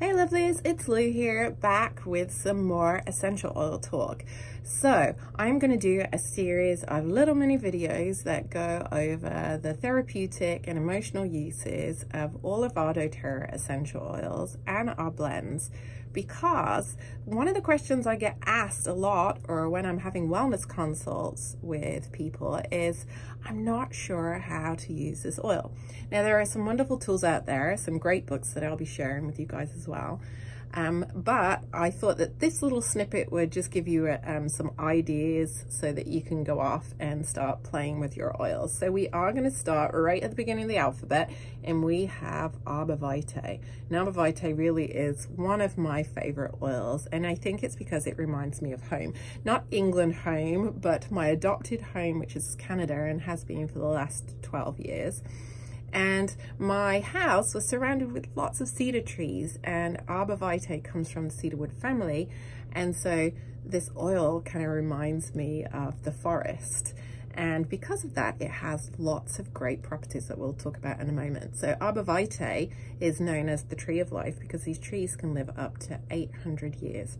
Hey lovelies, it's Lou here, back with some more essential oil talk. So I'm going to do a series of little mini videos that go over the therapeutic and emotional uses of all of our doTERRA essential oils and our blends, because one of the questions I get asked a lot, or when I'm having wellness consults with people, is I'm not sure how to use this oil. Now there are some wonderful tools out there, some great books that I'll be sharing with you guys as well. But I thought that this little snippet would just give you some ideas so that you can go off and start playing with your oils. So we are going to start right at the beginning of the alphabet, and we have Arborvitae. Now Arborvitae really is one of my favorite oils, and I think it's because it reminds me of home. Not England home, but my adopted home, which is Canada and has been for the last 12 years. And my house was surrounded with lots of cedar trees, and Arborvitae comes from the cedarwood family, and so this oil kind of reminds me of the forest, and because of that it has lots of great properties that we'll talk about in a moment. So Arborvitae is known as the tree of life because these trees can live up to 800 years.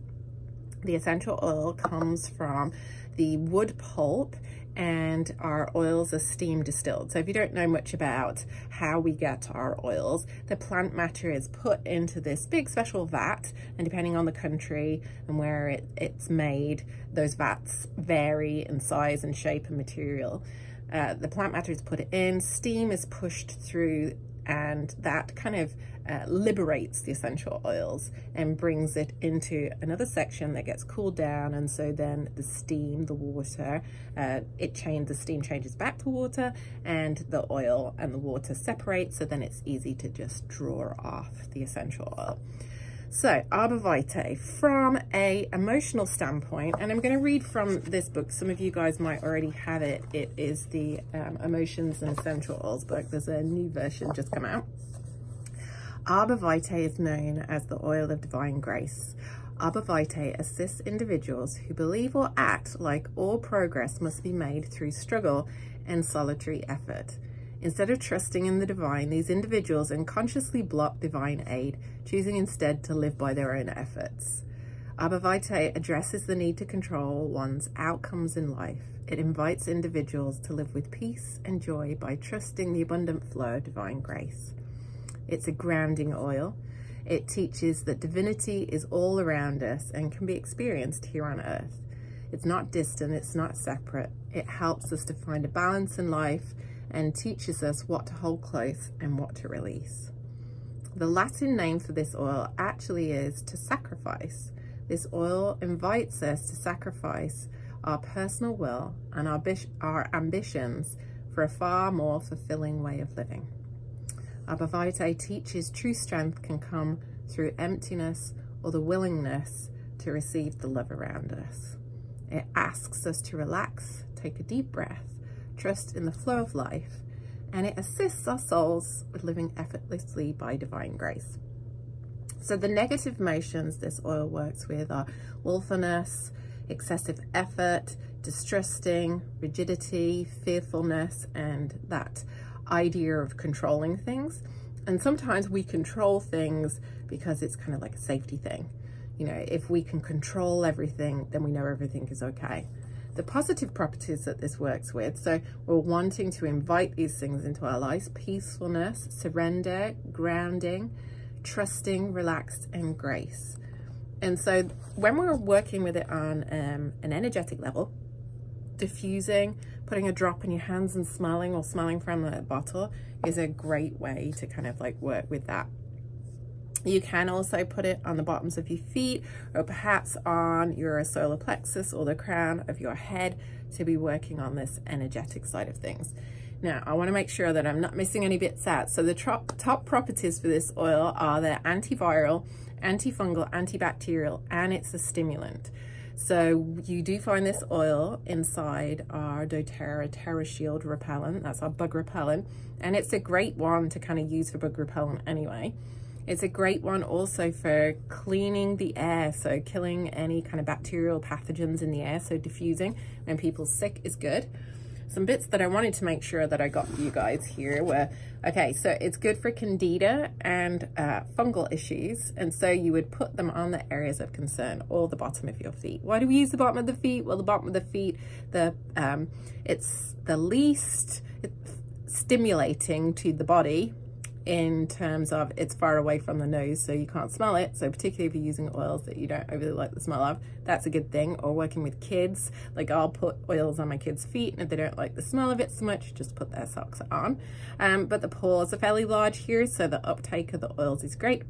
The essential oil comes from the wood pulp, and our oils are steam distilled. So if you don't know much about how we get our oils, the plant matter is put into this big special vat, and depending on the country and where it's made, those vats vary in size and shape and material. The plant matter is put in, steam is pushed through, and that kind of liberates the essential oils and brings it into another section that gets cooled down, and so then the steam, the water, the steam changes back to water, and the oil and the water separate, so then it's easy to just draw off the essential oil. So Arborvitae, from a emotional standpoint, and I'm going to read from this book. Some of you guys might already have it. It is the Emotions and Essential Oils book. There's a new version just come out. Arborvitae is known as the oil of divine grace. Arborvitae assists individuals who believe or act like all progress must be made through struggle and solitary effort. Instead of trusting in the divine, these individuals unconsciously block divine aid, choosing instead to live by their own efforts. Arborvitae addresses the need to control one's outcomes in life. It invites individuals to live with peace and joy by trusting the abundant flow of divine grace. It's a grounding oil. It teaches that divinity is all around us and can be experienced here on earth. It's not distant, it's not separate. It helps us to find a balance in life and teaches us what to hold close and what to release. The Latin name for this oil actually is to sacrifice. This oil invites us to sacrifice our personal will and our ambitions for a far more fulfilling way of living. Arborvitae teaches true strength can come through emptiness or the willingness to receive the love around us. It asks us to relax, take a deep breath, trust in the flow of life, and it assists our souls with living effortlessly by divine grace. So the negative emotions this oil works with are willfulness, excessive effort, distrusting, rigidity, fearfulness, and that idea of controlling things. And sometimes we control things because it's kind of like a safety thing. You know, if we can control everything, then we know everything is okay. The positive properties that this works with, so we're wanting to invite these things into our lives: peacefulness, surrender, grounding, trusting, relaxed, and grace. And so when we're working with it on an energetic level, diffusing, putting a drop in your hands and smelling, or smelling from a bottle, is a great way to kind of like work with that. You can also put it on the bottoms of your feet, or perhaps on your solar plexus or the crown of your head, to be working on this energetic side of things. Now, I want to make sure that I'm not missing any bits out. So the top properties for this oil are they're antiviral, antifungal, antibacterial, and it's a stimulant. So you do find this oil inside our doTERRA TerraShield repellent. That's our bug repellent. And it's a great one to kind of use for bug repellent anyway. It's a great one also for cleaning the air, so killing any kind of bacterial pathogens in the air, so diffusing when people's sick is good. some bits that I wanted to make sure that I got for you guys here were, okay, so it's good for candida and fungal issues. And so you would put them on the areas of concern or the bottom of your feet. Why do we use the bottom of the feet? Well, the bottom of the feet, it's the least stimulating to the body in terms of it's far away from the nose, so you can't smell it. So particularly if you're using oils that you don't overly like the smell of, that's a good thing. Or working with kids, like I'll put oils on my kids' feet, and if they don't like the smell of it so much, just put their socks on. But the pores are fairly large here, so the uptake of the oils is great.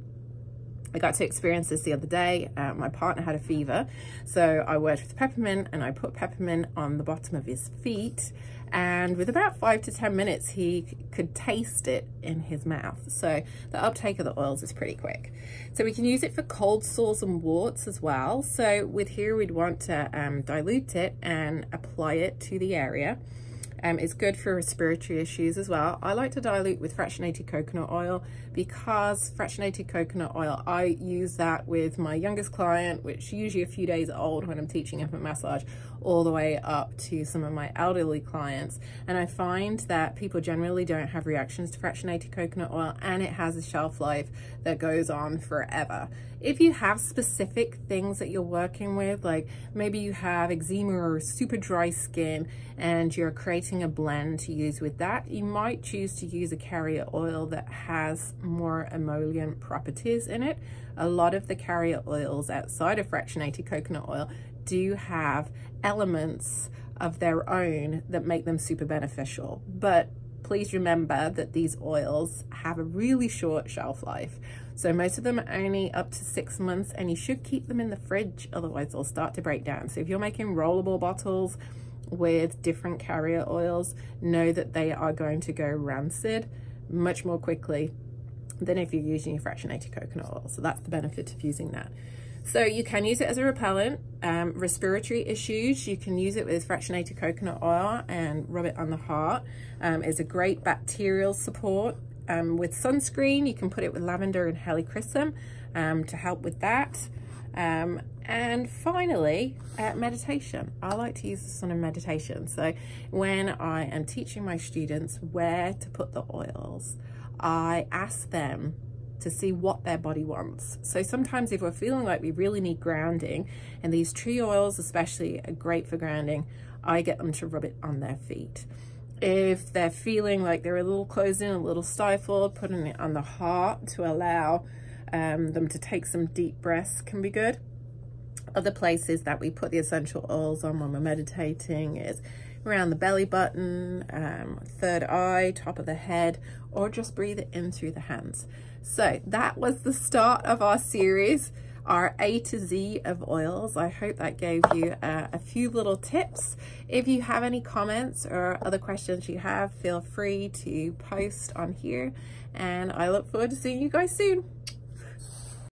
I got to experience this the other day. My partner had a fever, so I worked with peppermint, and I put peppermint on the bottom of his feet, and with about 5 to 10 minutes he could taste it in his mouth. So the uptake of the oils is pretty quick. So we can use it for cold sores and warts as well. So with here we'd want to dilute it and apply it to the area. It's good for respiratory issues as well. I like to dilute with fractionated coconut oil, because fractionated coconut oil, I use that with my youngest client, which is usually a few days old when I'm teaching infant massage, all the way up to some of my elderly clients. And I find that people generally don't have reactions to fractionated coconut oil, and it has a shelf life that goes on forever. If you have specific things that you're working with, like maybe you have eczema or super dry skin and you're creating a blend to use with that, you might choose to use a carrier oil that has more emollient properties in it. A lot of the carrier oils outside of fractionated coconut oil do have elements of their own that make them super beneficial. But please remember that these oils have a really short shelf life. So most of them are only up to 6 months, and you should keep them in the fridge, otherwise they'll start to break down. So if you're making rollable bottles with different carrier oils, know that they are going to go rancid much more quickly than if you're using your fractionated coconut oil. So that's the benefit of using that. So you can use it as a repellent. Respiratory issues, you can use it with fractionated coconut oil and rub it on the heart. It's a great bacterial support. With sunscreen, you can put it with lavender and helichrysum to help with that. And finally, meditation. I like to use this one in meditation. So when I am teaching my students where to put the oils, I ask them to see what their body wants. So sometimes if we're feeling like we really need grounding, and these tree oils especially are great for grounding, I get them to rub it on their feet. If they're feeling like they're a little closed in, a little stifled, putting it on the heart to allow them to take some deep breaths can be good. Other places that we put the essential oils on when we're meditating is around the belly button, third eye, top of the head, or just breathe it in through the hands. So that was the start of our series, our A to Z of oils. I hope that gave you a few little tips. If you have any comments or other questions you have, feel free to post on here, and I look forward to seeing you guys soon.